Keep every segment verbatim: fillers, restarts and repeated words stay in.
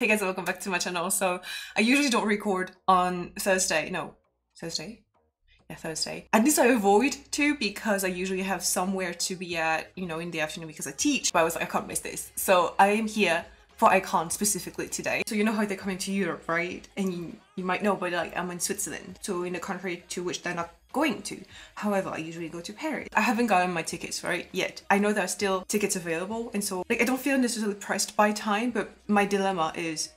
Hey guys, welcome back to my channel. So I usually don't record on Thursday. No, Thursday? Yeah, Thursday. And this I avoid too because I usually have somewhere to be at, you know, in the afternoon because I teach. But I was like, I can't miss this. So I am here for iKON specifically today. So you know how they're coming to Europe, right? And you, you might know, but like I'm in Switzerland. So in a country to which they're not going to. However, I usually go to Paris. I haven't gotten my tickets right yet. I know there are still tickets available, and so like I don't feel necessarily pressed by time, but my dilemma is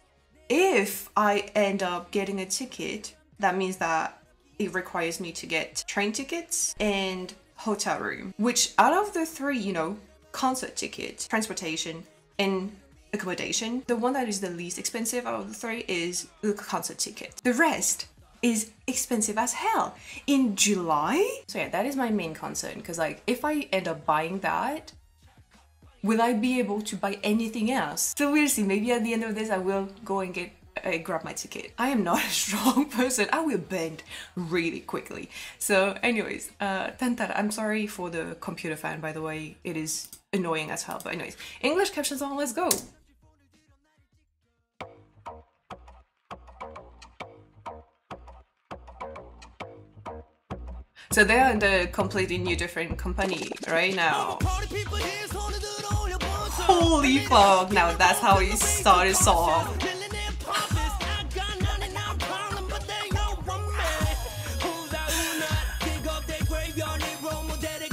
if I end up getting a ticket, that means that it requires me to get train tickets and hotel room, which out of the three, you know, concert ticket, transportation and accommodation, the one that is the least expensive out of the three is the concert ticket. The rest is expensive as hell in July. So yeah, that is my main concern, because like if I end up buying that, will I be able to buy anything else? So we'll see. Maybe at the end of this I will go and get uh, grab my ticket. I am not a strong person. I will bend really quickly. So anyways, uh Tantar, I'm sorry for the computer fan, by the way. It is annoying as hell. But anyways, English captions on, let's go. So they are in the completely new different company right now. Holy fuck, now that's how he started song.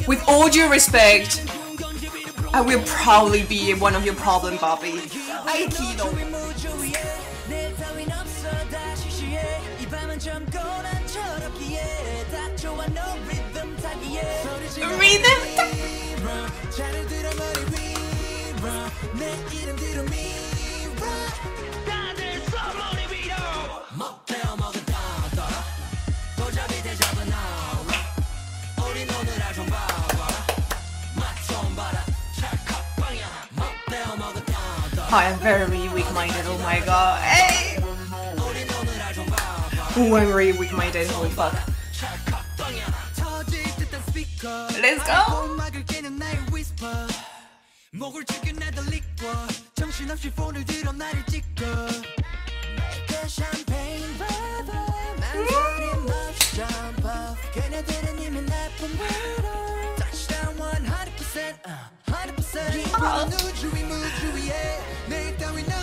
With all due respect, I will probably be one of your problem, Bobby. Aikido. Read them. I am very weak-minded, oh my god. Hey! Oh, I'm really weak-minded, holy fuck. Let's go!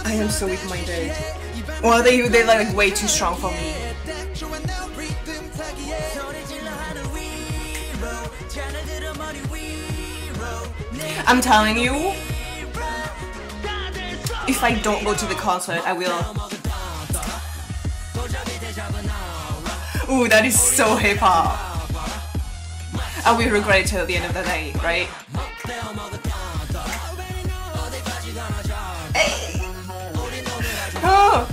I am so weak-minded. Well, they, they're like way too strong for me. I'm telling you, if I don't go to the concert, I will. Ooh, that is so hip hop. I will regret it till the end of the day, right? Hey. Oh.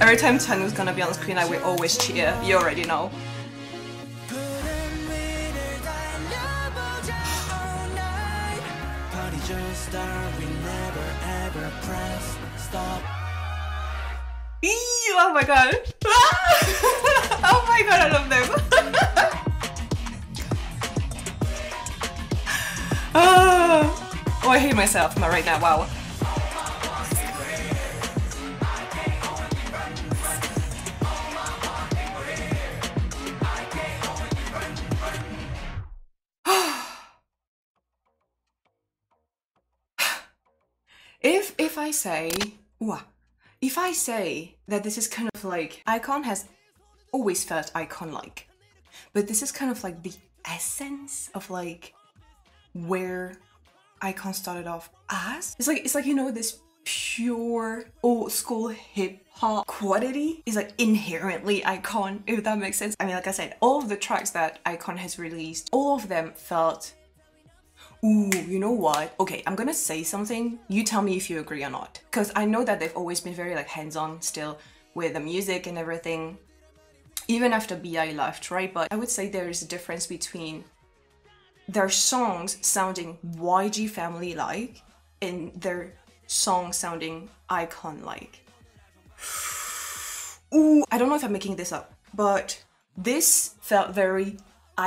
Every time Chang is gonna be on the screen, I will always cheer. You already know. Eee, oh my god! Oh my god, I love them! Oh, I hate myself right now, wow. If if I say, ooh, if I say that this is kind of like, iKON has always felt iKON-like, but this is kind of like the essence of like where iKON started off as. It's like, it's like, you know, this pure old school hip hop quality is like inherently iKON, if that makes sense. I mean, like I said, all of the tracks that iKON has released, all of them felt, ooh, you know what? Okay, I'm gonna say something. You tell me if you agree or not. Because I know that they've always been very like hands-on still with the music and everything, even after B I left, right? But I would say there is a difference between their songs sounding Y G family-like and their songs sounding iKON-like. Ooh, I don't know if I'm making this up, but this felt very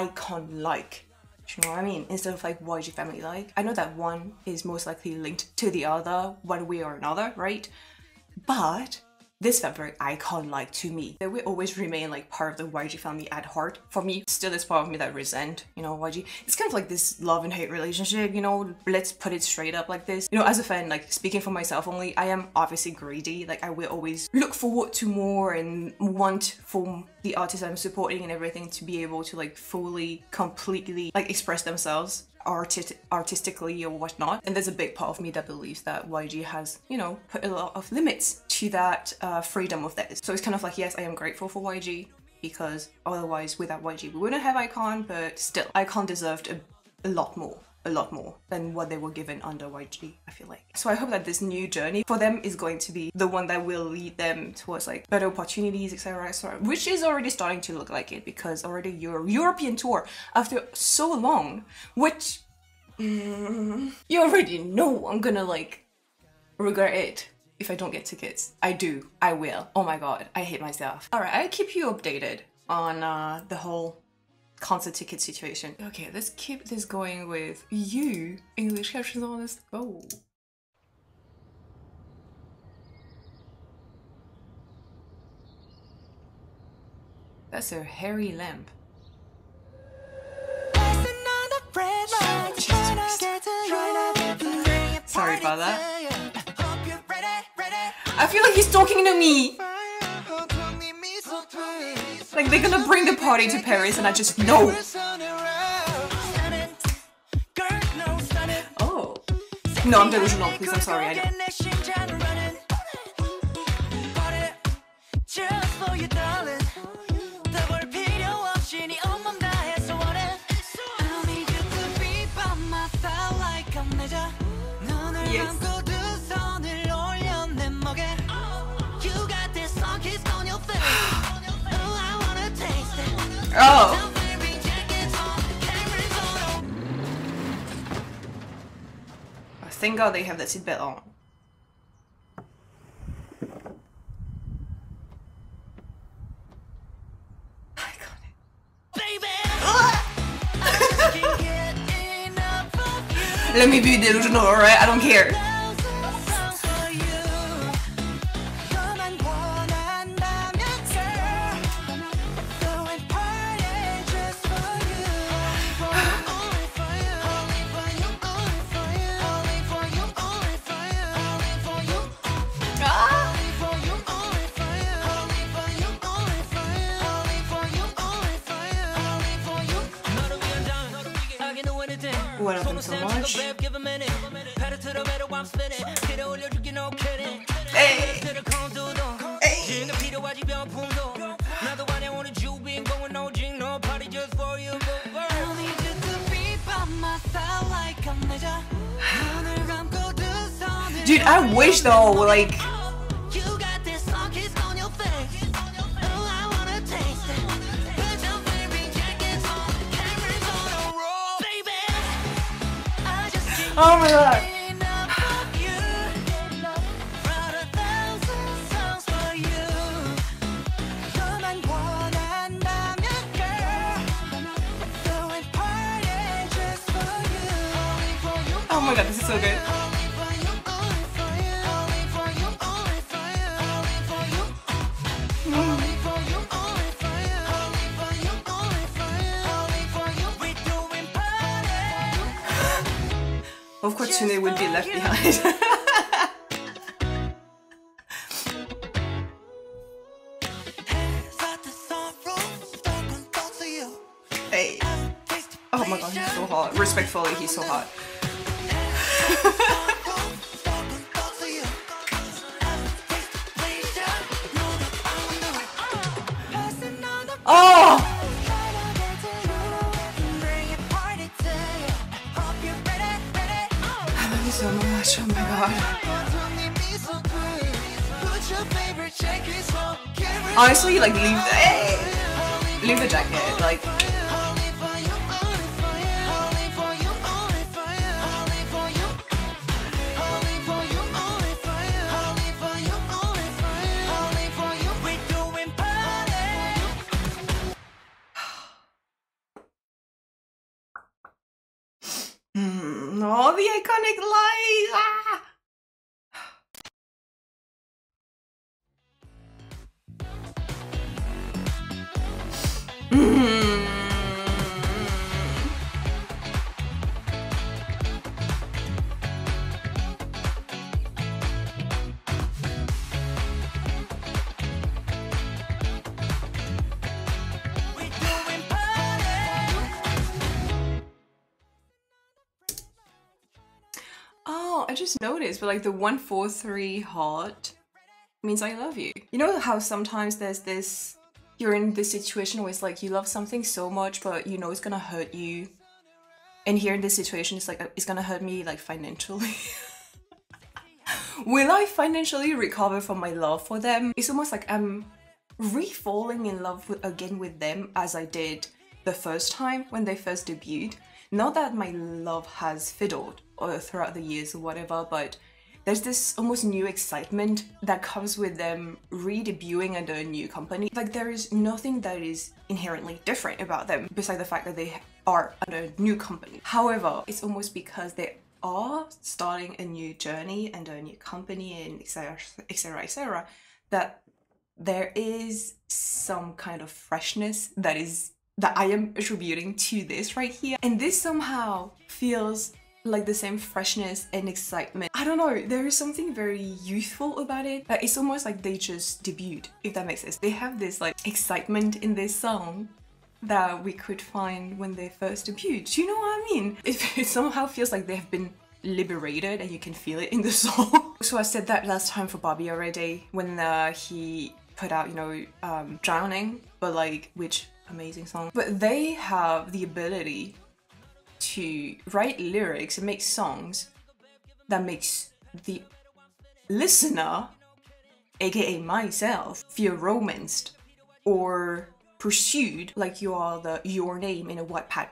iKON-like. Do you know what I mean? Instead of like Y G family-like. I know that one is most likely linked to the other one way or another, right? But this felt very iKON-like to me. They will always remain like part of the Y G family at heart. For me, still this part of me that resent, you know, Y G. It's kind of like this love and hate relationship, you know, let's put it straight up like this. You know, as a fan, like speaking for myself only, I am obviously greedy. Like I will always look forward to more and want for the artists I'm supporting and everything to be able to like fully, completely like express themselves Artist artistically or whatnot. And there's a big part of me that believes that Y G has, you know, put a lot of limits to that uh, freedom of theirs. So it's kind of like, yes, I am grateful for Y G because otherwise without Y G we wouldn't have iKON, but still, iKON deserved a, a lot more, a lot more than what they were given under Y G, I feel like. So I hope that this new journey for them is going to be the one that will lead them towards like better opportunities, et cetera, et cetera, which is already starting to look like it because already your European tour after so long, which mm, you already know I'm gonna like regret it if I don't get tickets. I do, I will. Oh my god, I hate myself. All right, I'll keep you updated on uh, the whole concert ticket situation. Okay, let's keep this going with you. English captions on, let's go. That's a hairy lamp. Sorry about that. I feel like he's talking to me. Like, they're gonna bring the party to Paris and I just know. Oh. No, I'm delusional, please, I'm sorry, I know. Yes. Oh. Thank God they have that seatbelt on. I got it. Baby. Let me be delusional, alright? I don't care. What up, so much. Hey. Hey. Dude, I wish though, like, oh my god! Oh my god, this is so good. Of course, Tune would be left behind. Hey. Oh my god, he's so hot. Respectfully, he's so hot. Oh! So much, oh my god. Honestly, like, leave the, hey, leave the jacket, like. Mm, oh, the iconic light! Ah! Mm. Oh, I just noticed, but like the one four three heart means I love you. You know how sometimes there's this, you're in this situation where it's like you love something so much, but you know it's gonna hurt you. And here in this situation, it's like it's gonna hurt me like financially. Will I financially recover from my love for them? It's almost like I'm re-falling in love with, again with them as I did the first time when they first debuted. Not that my love has fiddled or throughout the years or whatever, but there's this almost new excitement that comes with them re-debuting under a new company. Like there is nothing that is inherently different about them besides the fact that they are under a new company. However, it's almost because they are starting a new journey under a new company and et cetera, et cetera, et cetera, that there is some kind of freshness that is that I am attributing to this right here. And this somehow feels like the same freshness and excitement. I don't know, there is something very youthful about it. Like, it's almost like they just debuted, if that makes sense. They have this like excitement in this song that we could find when they first debuted. Do you know what I mean? It, it somehow feels like they have been liberated and you can feel it in the song. So I said that last time for Bobby already when uh, he put out, you know, um, Drowning, but like, which amazing song. But they have the ability to write lyrics and make songs that makes the listener, aka myself, feel romanced or pursued, like you are the your name in a Wattpad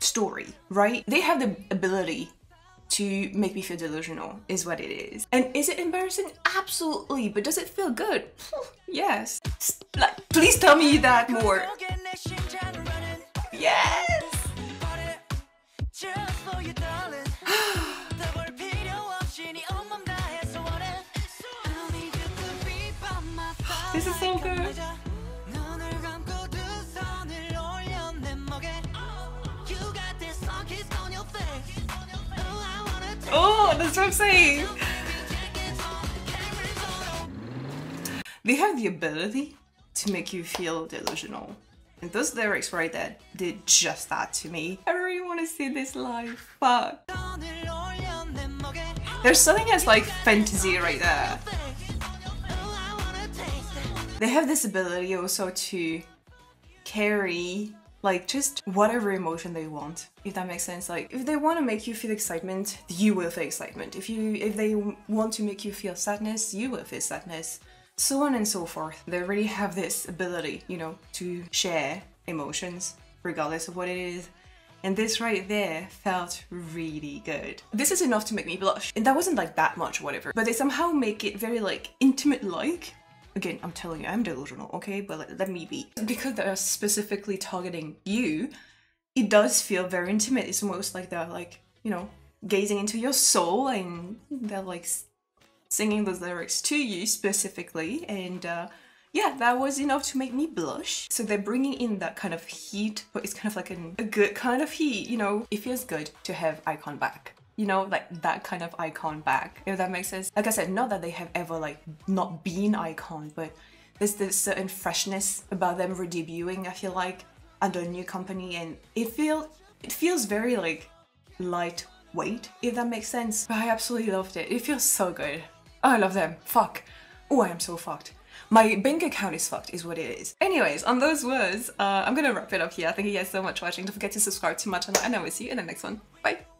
story, right? They have the ability to make me feel delusional is what it is. And is it embarrassing? Absolutely. But does it feel good? Yes. Like, please tell me that more. Yes. This is so good. Oh, that's what I'm saying. They have the ability to make you feel delusional. And those lyrics right there did just that to me. I really want to see this live. Fuck. There's something that's like fantasy right there. They have this ability also to carry like just whatever emotion they want, if that makes sense. Like if they want to make you feel excitement, you will feel excitement. If you if they want to make you feel sadness, you will feel sadness. So on and so forth. They really have this ability, you know, to share emotions regardless of what it is. And this right there felt really good. This is enough to make me blush. And that wasn't like that much, whatever. But they somehow make it very like intimate-like. Again, I'm telling you, I'm delusional, okay? But let, let me be. Because they're specifically targeting you, it does feel very intimate. It's almost like they're like, you know, gazing into your soul and they're like singing those lyrics to you specifically, and uh, yeah, that was enough to make me blush. So they're bringing in that kind of heat, but it's kind of like an, a good kind of heat, you know? It feels good to have iKON back, you know, like that kind of iKON back, if that makes sense. Like I said, not that they have ever like not been iKON, but there's this certain freshness about them re-debuting, I feel like, under a new company, and it, feel, it feels very like lightweight, if that makes sense. But I absolutely loved it. It feels so good. I love them. Fuck. Oh, I am so fucked. My bank account is fucked is what it is. Anyways, on those words, uh, I'm gonna wrap it up here. Thank you guys so much for watching. Don't forget to subscribe to my channel and I will see you in the next one. Bye!